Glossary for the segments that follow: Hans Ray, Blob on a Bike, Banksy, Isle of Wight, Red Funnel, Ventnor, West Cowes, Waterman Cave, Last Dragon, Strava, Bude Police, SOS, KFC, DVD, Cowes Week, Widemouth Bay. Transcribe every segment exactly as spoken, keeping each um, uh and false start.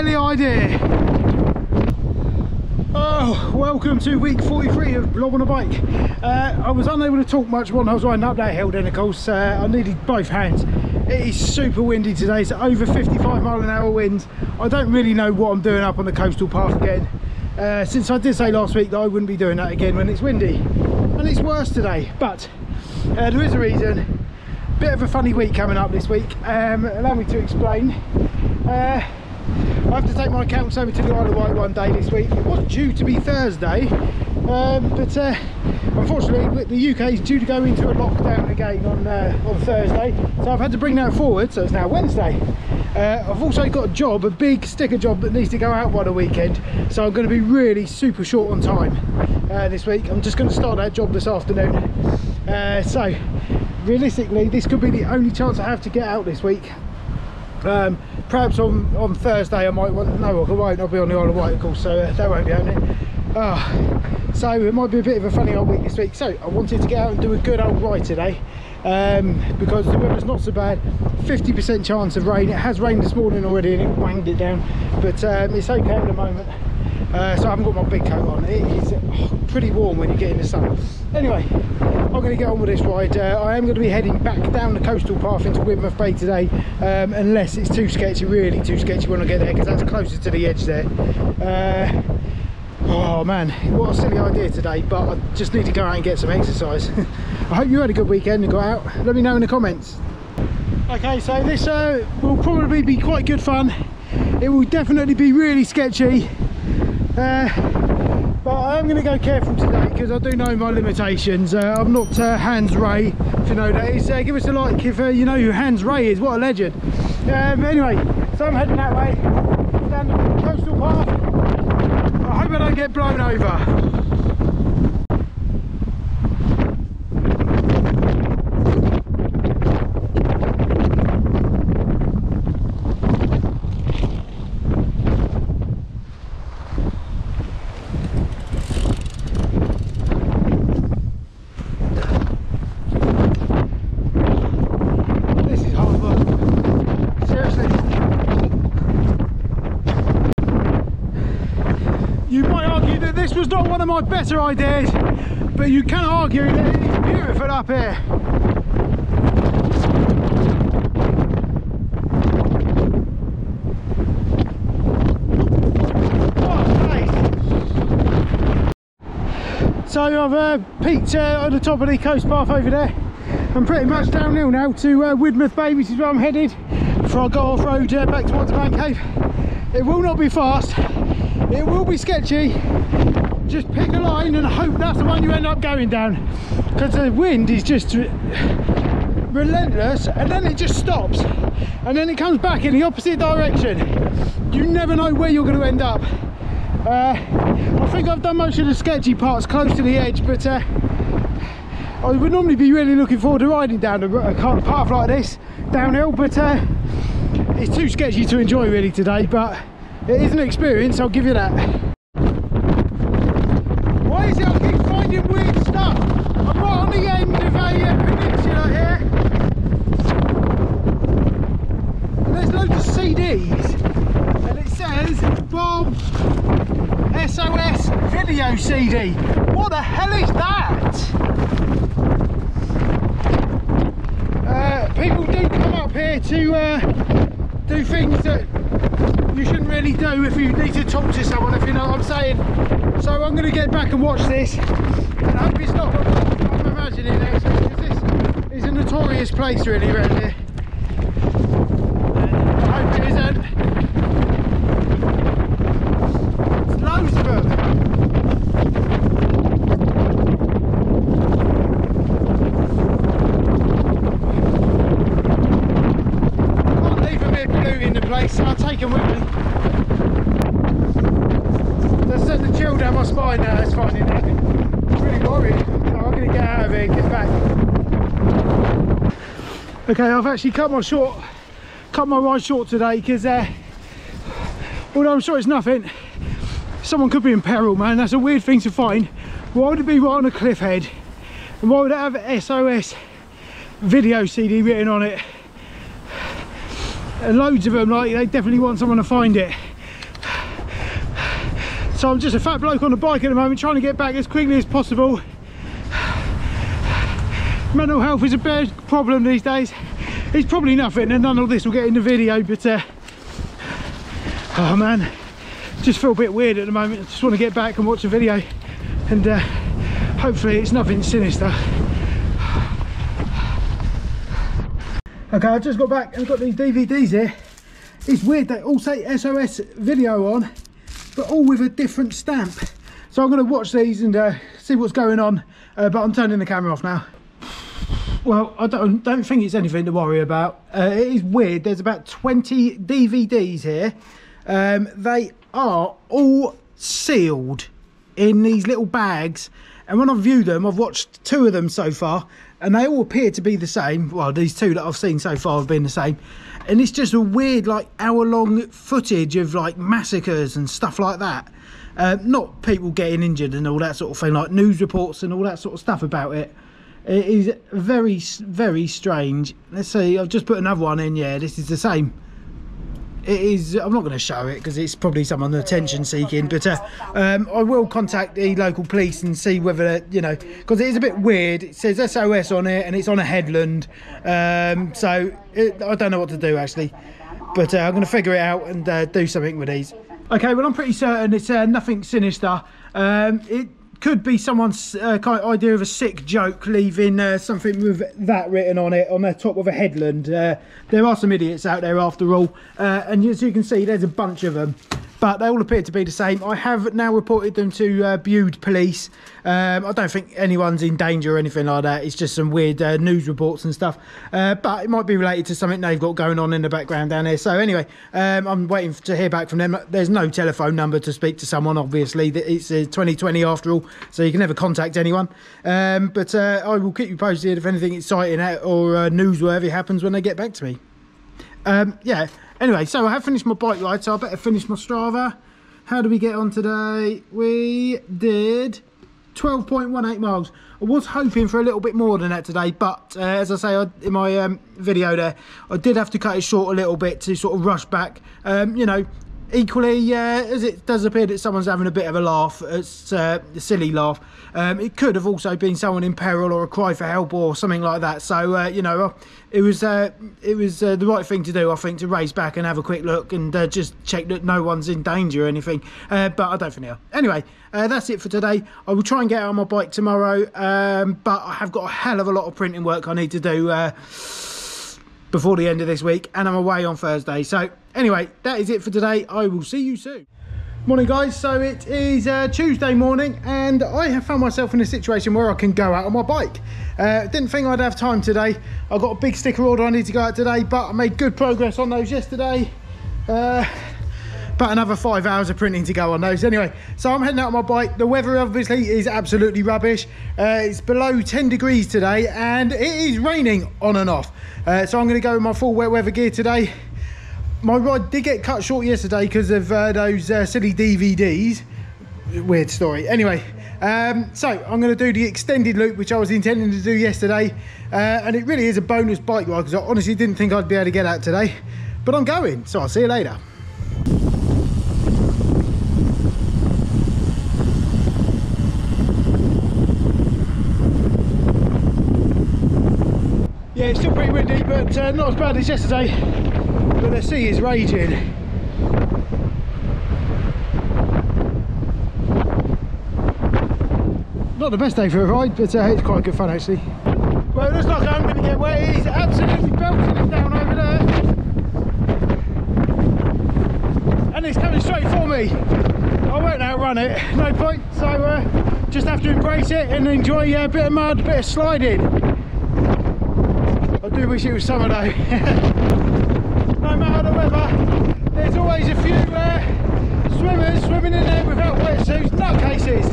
Jelly idea. Oh, welcome to week forty-three of Blob on a Bike. Uh, I was unable to talk much when I was riding up that hill then, of course. Uh, I needed both hands. It is super windy today, it's over fifty-five mile an hour winds. I don't really know what I'm doing up on the coastal path again. Uh, since I did say last week that I wouldn't be doing that again when it's windy. And it's worse today, but uh, there is a reason. Bit of a funny week coming up this week. Um, allow me to explain. Uh, I have to take my accounts over to the Isle of Wight one day this week. It was due to be Thursday, um, but uh, unfortunately the U K is due to go into a lockdown again on, uh, on Thursday, so I've had to bring that forward, so it's now Wednesday. Uh, I've also got a job, a big sticker job that needs to go out by the weekend, so I'm going to be really super short on time uh, this week. I'm just going to start that job this afternoon. Uh, so realistically this could be the only chance I have to get out this week. Um, perhaps on, on Thursday I might want, no I won't, I'll be on the Isle of Wight of course, so uh, that won't be happening. Oh, so it might be a bit of a funny old week this week, so I wanted to get out and do a good old ride today, um, because the weather's not so bad, fifty percent chance of rain. It has rained this morning already and it wanged it down, but um, it's okay at the moment. Uh, so I haven't got my big coat on. It is oh, pretty warm when you get in the sun. Anyway, I'm going to get on with this ride. Uh, I am going to be heading back down the coastal path into Widemouth Bay today, um, unless it's too sketchy, really too sketchy when I get there, because that's closer to the edge there. Uh, oh man, what a silly idea today, but I just need to go out and get some exercise. I hope you had a good weekend and got out. Let me know in the comments. Okay, so this uh, will probably be quite good fun. It will definitely be really sketchy. Uh, but I am going to go careful today because I do know my limitations. Uh, I'm not uh, Hans Ray, if you know that is. Uh, give us a like if uh, you know who Hans Ray is, what a legend. Um, anyway, so I'm heading that way, down the coastal path. I hope I don't get blown over. This was not one of my better ideas, but you can argue that it is beautiful up here. What a place! So I've uh, peaked uh, at the top of the coast path over there. I'm pretty much downhill now to uh, Widemouth Bay, which is where I'm headed before I go off road uh, back to Waterman Cave. It will not be fast. It will be sketchy. Just pick a line and hope that's the one you end up going down, because the wind is just re relentless, and then it just stops and then it comes back in the opposite direction. You never know where you're going to end up. uh, I think I've done most of the sketchy parts close to the edge, but uh, I would normally be really looking forward to riding down a path like this downhill, but uh, it's too sketchy to enjoy really today, but it is an experience, I'll give you that. Why is it I keep finding weird stuff? I'm right on the end of a uh, peninsula here. And there's loads of C Ds. And it says, Bob S O S Video C D. What the hell is that? Uh, people do come up here to uh, do things that you shouldn't really do if you need to talk to someone, if you know what I'm saying. So I'm going to get back and watch this and hope it's not what I'm imagining there, because this is a notorious place really around here. I hope it isn't. There's loads of them. I can't leave a bit of blue in the place, so I'll take them with me. Down my spine now, that's fine. I'm really worried. I'm going to get out of here and get back. Okay, I've actually cut my short, cut my ride short today because, uh, although I'm sure it's nothing, someone could be in peril, man. That's a weird thing to find. Why would it be right on a cliff head? And why would it have S O S Video C D written on it? And loads of them, like, they definitely want someone to find it. So I'm just a fat bloke on a bike at the moment, trying to get back as quickly as possible. Mental health is a bad problem these days. It's probably nothing and none of this will get in the video, but uh, oh man, just feel a bit weird at the moment. I just want to get back and watch a video, and uh, hopefully it's nothing sinister. Okay, I just got back and got these D V Ds here. It's weird, they all say S O S video on, but all with a different stamp. So I'm going to watch these and uh, see what's going on, uh, but I'm turning the camera off now. Well, I don't, don't think it's anything to worry about. Uh, it is weird, there's about twenty D V Ds here. Um, they are all sealed in these little bags. And when I view them, I've watched two of them so far, and they all appear to be the same. Well, these two that I've seen so far have been the same. And it's just a weird, like, hour-long footage of, like, massacres and stuff like that. Uh, not people getting injured and all that sort of thing, like news reports and all that sort of stuff about it. It is very, very strange. Let's see, I've just put another one in. Yeah, this is the same. It is, I'm not going to show it because it's probably someone attention seeking, but uh, um, I will contact the local police and see whether, you know, because it is a bit weird. It says S O S on it and it's on a headland, um, so it, I don't know what to do actually, but uh, I'm going to figure it out and uh, do something with these. Okay, well, I'm pretty certain it's uh, nothing sinister. Um, it could be someone's uh, kind of idea of a sick joke, leaving uh, something with that written on it on the top of a headland. Uh, there are some idiots out there after all, uh, and as you can see, there's a bunch of them, but they all appear to be the same. I have now reported them to uh, Bude Police. Um, I don't think anyone's in danger or anything like that. It's just some weird uh, news reports and stuff. Uh, but it might be related to something they've got going on in the background down there. So anyway, um, I'm waiting to hear back from them. There's no telephone number to speak to someone, obviously. It's uh, twenty twenty after all, so you can never contact anyone. Um, but uh, I will keep you posted if anything exciting or uh, newsworthy happens when they get back to me. Um, yeah. Anyway, so I have finished my bike ride, so I better finish my Strava. How do we get on today? We did twelve point one eight miles. I was hoping for a little bit more than that today, but uh, as I say I, in my um, video there, I did have to cut it short a little bit to sort of rush back. Um, you know, equally, uh, as it does appear that someone's having a bit of a laugh, it's uh, a silly laugh. Um, it could have also been someone in peril or a cry for help or something like that. So uh, you know, it was uh, it was uh, the right thing to do, I think, to race back and have a quick look and uh, just check that no one's in danger or anything. Uh, but I don't think they are. Anyway, uh, that's it for today. I will try and get out on my bike tomorrow, um, but I have got a hell of a lot of printing work I need to do Uh, before the end of this week, and I'm away on Thursday. So anyway, that is it for today. I will see you soon. Morning guys, so it is uh, Tuesday morning and I have found myself in a situation where I can go out on my bike. Uh, didn't think I'd have time today. I've got a big sticker order I need to go out today, but I made good progress on those yesterday. Uh, But another five hours of printing to go on those. Anyway, so I'm heading out on my bike. The weather obviously is absolutely rubbish. Uh, it's below ten degrees today and it is raining on and off. Uh, so I'm gonna go with my full wet weather gear today. My ride did get cut short yesterday because of uh, those uh, silly D V Ds. Weird story. Anyway, um, so I'm gonna do the extended loop, which I was intending to do yesterday. Uh, and it really is a bonus bike ride because I honestly didn't think I'd be able to get out today, but I'm going, so I'll see you later. Yeah, it's still pretty windy, but uh, not as bad as yesterday, but the sea is raging. Not the best day for a ride, but uh, it's quite good fun actually. Well, it looks like I'm going to get wet. It is absolutely belting it down over there. And it's coming straight for me. I won't outrun it, no point, so uh, just have to embrace it and enjoy uh, a bit of mud, a bit of sliding. I do wish it was summer though. No matter the weather, there's always a few uh, swimmers swimming in there without wetsuits, nutcases.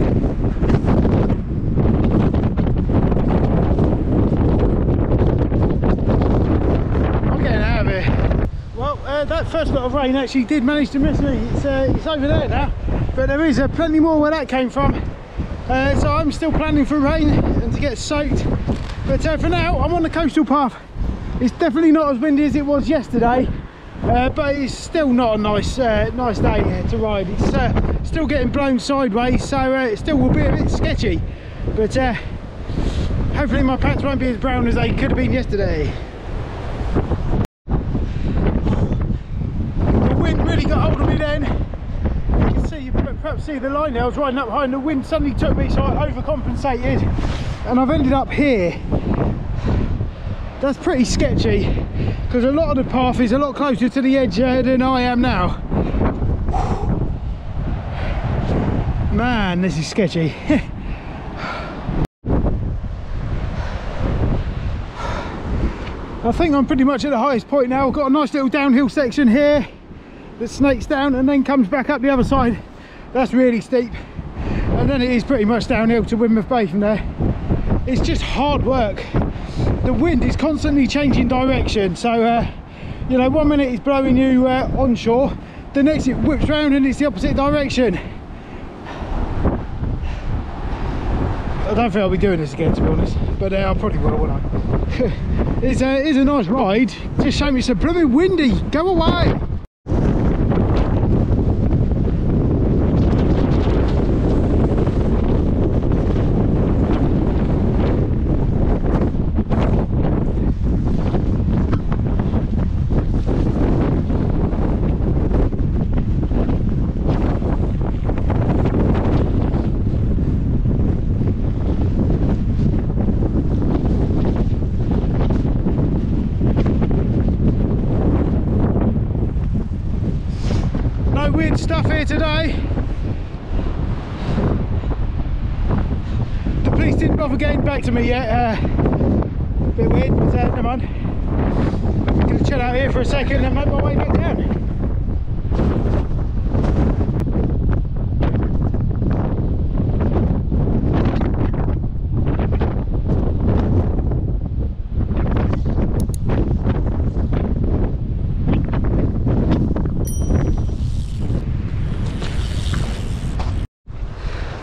I'm getting out of here. Well, uh, that first lot of rain actually did manage to miss me. It's, uh, it's over there now, but there is uh, plenty more where that came from. Uh, so I'm still planning for rain and to get soaked. But uh, for now, I'm on the coastal path. It's definitely not as windy as it was yesterday. uh, but it's still not a nice uh, nice day here to ride. It's uh, still getting blown sideways, so uh, it still will be a bit sketchy, but uh, hopefully my pants won't be as brown as they could have been yesterday. The wind really got hold of me then. You can see, you perhaps see the line there. I was riding up high and the wind suddenly took me, so I overcompensated and I've ended up here. That's pretty sketchy because a lot of the path is a lot closer to the edge uh, than I am now. Man, this is sketchy. I think I'm pretty much at the highest point now. I've got a nice little downhill section here that snakes down and then comes back up the other side. That's really steep, and then it is pretty much downhill to Widemouth Bay from there. It's just hard work. The wind is constantly changing direction, so uh, you know, one minute it's blowing you uh, onshore, the next it whips round and it's the opposite direction. I don't think I'll be doing this again, to be honest, but uh, I probably will, won't I? It's, a, it's a nice ride, just shame it's so blooming windy. Go away! Weird stuff here today. The police didn't bother getting back to me yet. Uh, bit weird, but uh, never mind. I'm going to chill out here for a second and make my way back down.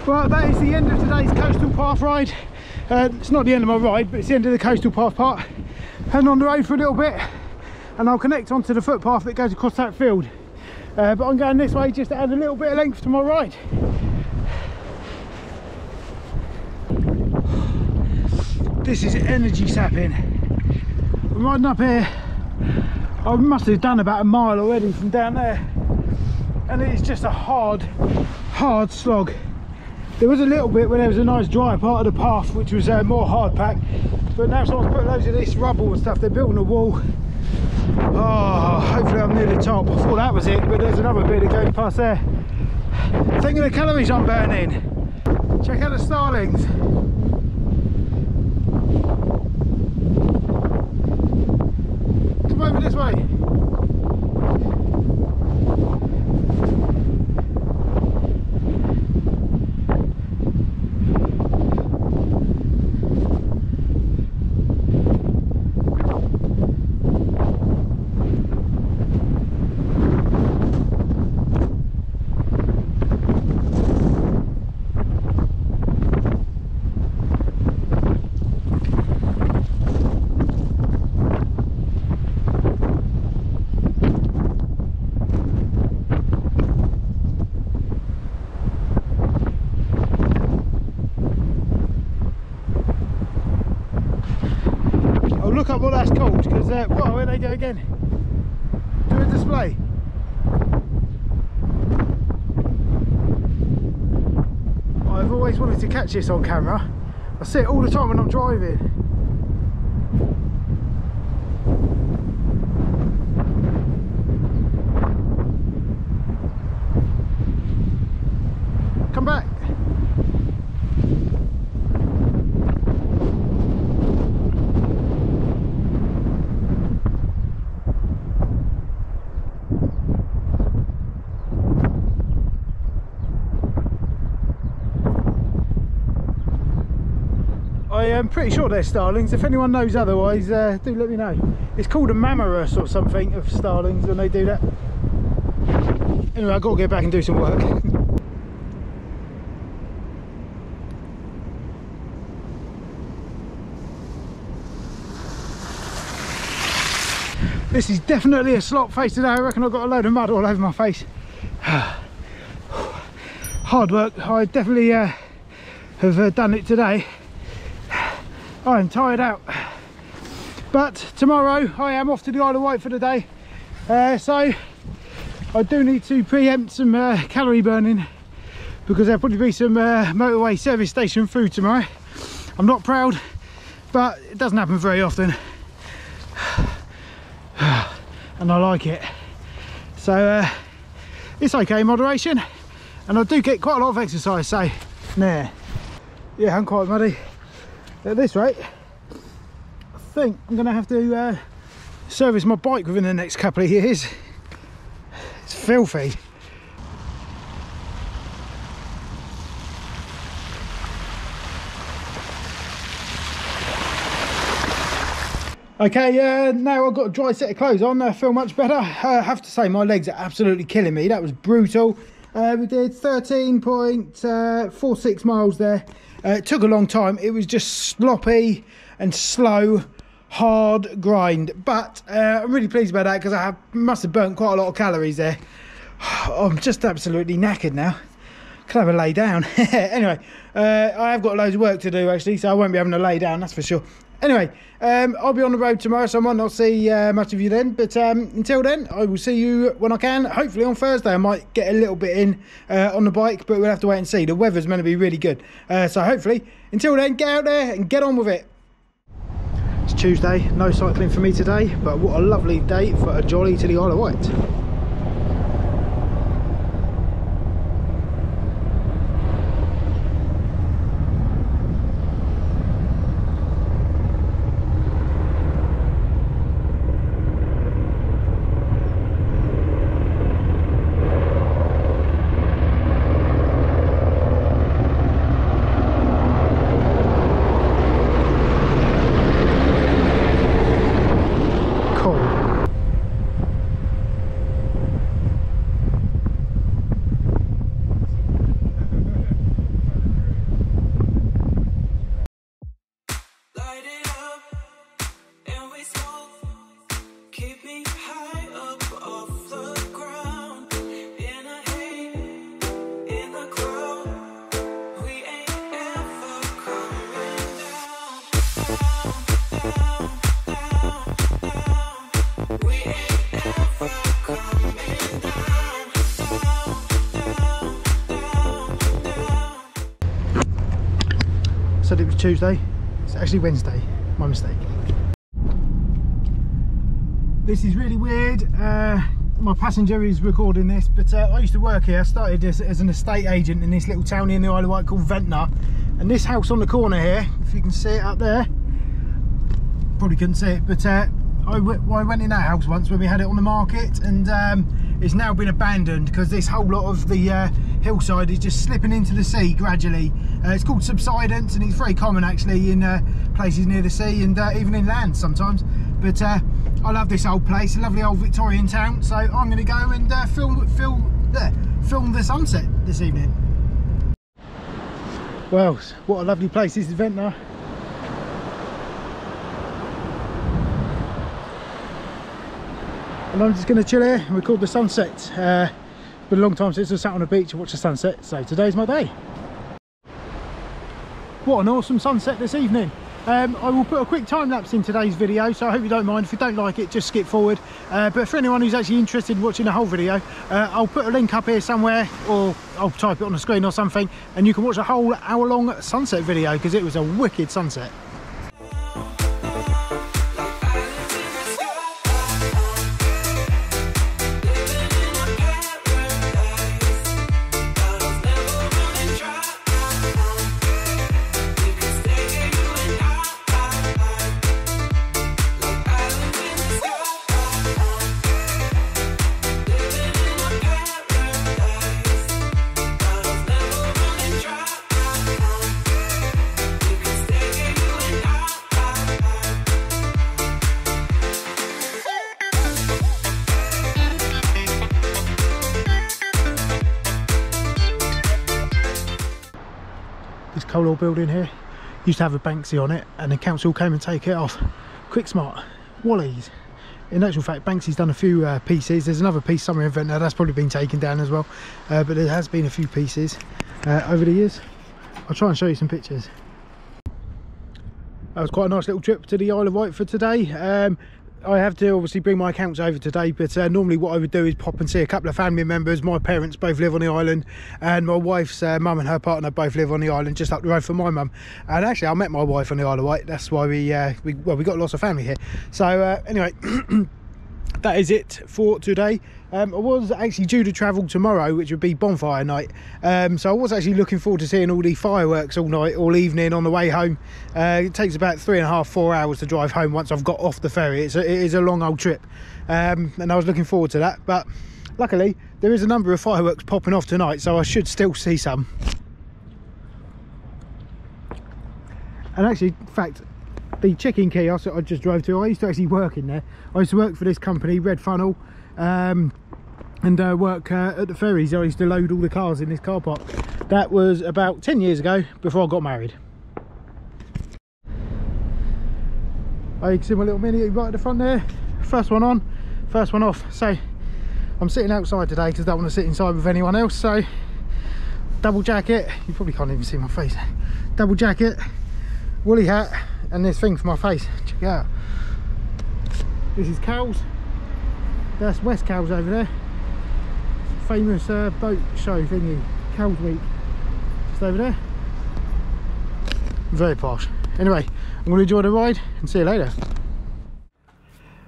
Right, that is the end of today's coastal path ride. Uh, it's not the end of my ride, but it's the end of the coastal path part. Heading on the road for a little bit and I'll connect onto the footpath that goes across that field. Uh, but I'm going this way just to add a little bit of length to my ride. This is energy sapping. I'm riding up here. I must have done about a mile already from down there. And it's just a hard, hard slog. There was a little bit where there was a nice dry part of the path which was uh, more hard packed, but now someone's put loads of this rubble and stuff. They're building a wall. Oh, hopefully I'm near the top. I thought that was it, but there's another bit that goes past there. Think of the calories I'm burning. Check out the starlings. Come over this way. Look up what that's called, because uh, whoa, here they go again. Do a display. I've always wanted to catch this on camera. I see it all the time when I'm driving. Come back. I'm pretty sure they're starlings. If anyone knows otherwise, uh, do let me know. It's called a mamarus or something of starlings when they do that. Anyway, I've got to get back and do some work. This is definitely a slop face today. I reckon I've got a load of mud all over my face. Hard work. I definitely uh, have uh, done it today. I am tired out. But tomorrow I am off to the Isle of Wight for the day. Uh, so I do need to preempt some uh, calorie burning, because there'll probably be some uh, motorway service station food tomorrow. I'm not proud, but it doesn't happen very often. And I like it. So uh, it's okay, moderation. And I do get quite a lot of exercise, so nah. Yeah, I'm quite muddy. At this rate, I think I'm gonna have to uh, service my bike within the next couple of years. It's filthy. Okay, uh, now I've got a dry set of clothes on, I feel much better. I have to say my legs are absolutely killing me. That was brutal. Uh, we did thirteen point four six miles there. Uh, it took a long time. It was just sloppy and slow, hard grind. But uh, I'm really pleased about that, because I have, must have burnt quite a lot of calories there. I'm just absolutely knackered now. Could have a lay down. Anyway, uh, I have got loads of work to do actually, so I won't be having a lay down, that's for sure. Anyway, um, I'll be on the road tomorrow, so I might not see uh, much of you then. But um, until then, I will see you when I can. Hopefully on Thursday, I might get a little bit in uh, on the bike, but we'll have to wait and see. The weather's meant to be really good. Uh, so hopefully, until then, get out there and get on with it. It's Tuesday, no cycling for me today, but what a lovely day for a jolly to the Isle of Wight. Said it was Tuesday, it's actually Wednesday, my mistake. This is really weird, uh, my passenger is recording this, but uh, I used to work here. I started this as an estate agent in this little town in the Isle of Wight called Ventnor, and this house on the corner here, if you can see it up there, probably couldn't see it, but uh, I, well, I went in that house once when we had it on the market, and um, it's now been abandoned because this whole lot of the uh, hillside is just slipping into the sea gradually. Uh, it's called subsidence, and it's very common actually in uh, places near the sea, and uh, even in land sometimes. But uh, I love this old place, a lovely old Victorian town, so I'm going to go and uh, film, film, uh, film the sunset this evening. Well, what a lovely place this is, Ventnor. And I'm just going to chill here and record the sunset. Uh, it's been a long time since I sat on a beach and watched the sunset, so today's my day. What an awesome sunset this evening. Um, I will put a quick time lapse in today's video, so I hope you don't mind. If you don't like it, just skip forward. Uh, but for anyone who's actually interested in watching the whole video, uh, I'll put a link up here somewhere, or I'll type it on the screen or something, and you can watch a whole hour-long sunset video, because it was a wicked sunset. Whole old building here used to have a Banksy on it, and the council came and take it off. Quick Smart, Wally's, in actual fact, Banksy's done a few uh, pieces. There's another piece somewhere in Ventnor that's probably been taken down as well, uh, but there has been a few pieces uh, over the years. I'll try and show you some pictures. That was quite a nice little trip to the Isle of Wight for today. Um, I have to obviously bring my accounts over today, but uh, normally what I would do is pop and see a couple of family members. My parents both live on the island, and my wife's uh, mum and her partner both live on the island just up the road from my mum. And actually I met my wife on the Isle of Wight, that's why we, uh, we well we got lots of family here. So uh, anyway, that is it for today. Um, I was actually due to travel tomorrow, which would be bonfire night, um, so I was actually looking forward to seeing all the fireworks all night, all evening on the way home. Uh, it takes about three and a half, four hours to drive home once I've got off the ferry. It's a, it is a long old trip, um, and I was looking forward to that, but luckily there is a number of fireworks popping off tonight, so I should still see some. And actually, in fact, the check-in kiosk that I just drove to, I used to actually work in there. I used to work for this company, Red Funnel, um and uh, work uh, at the ferries. I used to load all the cars in this car park. That was about ten years ago, before I got married. Oh, you can see my little mini right at the front there. First one on, first one off. So I'm sitting outside today because I don't want to sit inside with anyone else. So double jacket, you probably can't even see my face, double jacket, woolly hat, and this thing for my face. Check it out. This is Cowes. That's West Cowes over there, famous uh, boat show thingy, Cowes Week, just over there. Very posh. Anyway, I'm going to enjoy the ride and see you later.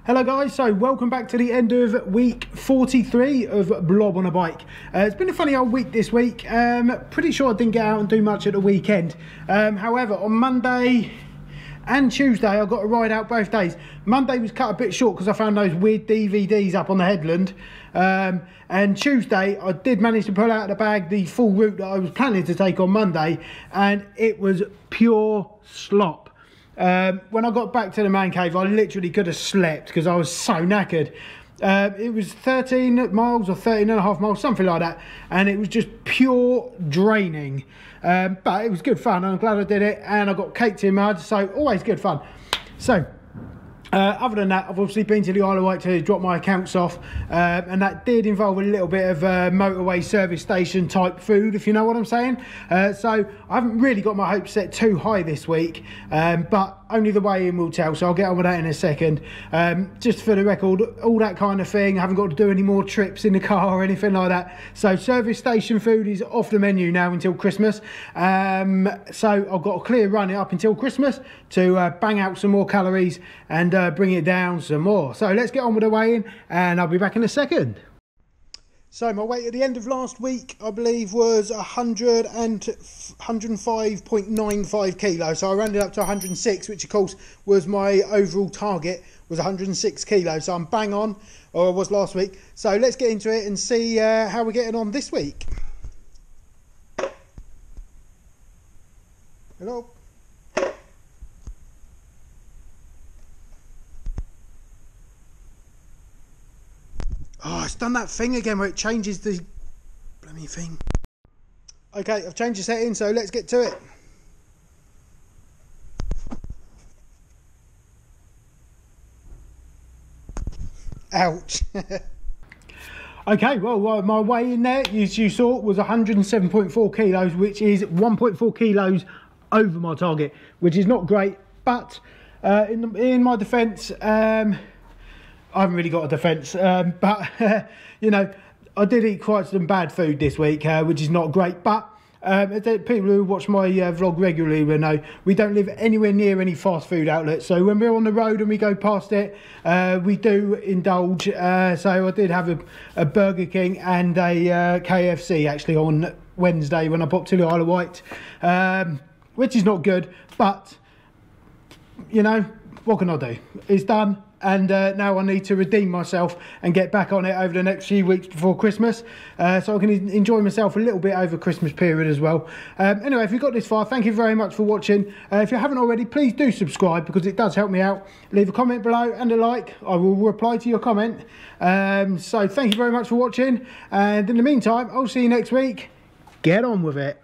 Hello guys, so welcome back to the end of week forty-three of Blob on a Bike. Uh, it's been a funny old week this week. Um, pretty sure I didn't get out and do much at the weekend. Um, however, on Monday and Tuesday I got a ride out both days. Monday was cut a bit short because I found those weird D V Ds up on the headland, um, and Tuesday I did manage to pull out of the bag the full route that I was planning to take on Monday, and it was pure slop. Um, when I got back to the man cave I literally could have slept because I was so knackered. Uh, it was thirteen miles or thirteen and a half miles, something like that, and it was just pure draining, um, but it was good fun and I'm glad I did it, and I got caked in mud, so always good fun. So uh, other than that, I've obviously been to the Isle of Wight to drop my accounts off, uh, and that did involve a little bit of uh, motorway service station type food, if you know what I'm saying. Uh, so I haven't really got my hopes set too high this week, um, but only the way in will tell, so I'll get on with that in a second. Um, just for the record, all that kind of thing, I haven't got to do any more trips in the car or anything like that, so service station food is off the menu now until Christmas. Um, so I've got a clear run up until Christmas to uh, bang out some more calories and uh, bring it down some more. So let's get on with the way in and I'll be back in a second. So my weight at the end of last week, I believe, was one hundred and one hundred five point nine five kilos. So I rounded up to one hundred and six, which of course was my overall target, was one hundred and six kilos. So I'm bang on, or I was last week. So let's get into it and see uh, how we're getting on this week. Hello. Oh, it's done that thing again where it changes the bloody thing. Okay, I've changed the setting, so let's get to it. Ouch. Okay, well, my weigh in there, as you saw, was one hundred and seven point four kilos, which is one point four kilos over my target, which is not great, but uh, in, in my defence, um, I haven't really got a defence, um, but, uh, you know, I did eat quite some bad food this week, uh, which is not great, but um, people who watch my uh, vlog regularly will know we don't live anywhere near any fast food outlets, so when we're on the road and we go past it, uh, we do indulge, uh, so I did have a, a Burger King and a uh, K F C, actually, on Wednesday when I popped to the Isle of Wight, um, which is not good, but, you know, what can I do? It's done. And uh, now I need to redeem myself and get back on it over the next few weeks before Christmas, uh, so I can enjoy myself a little bit over Christmas period as well. Um, anyway, if you've got this far, thank you very much for watching. Uh, if you haven't already, please do subscribe because it does help me out. Leave a comment below and a like. I will reply to your comment. Um, so thank you very much for watching, and in the meantime, I'll see you next week. Get on with it.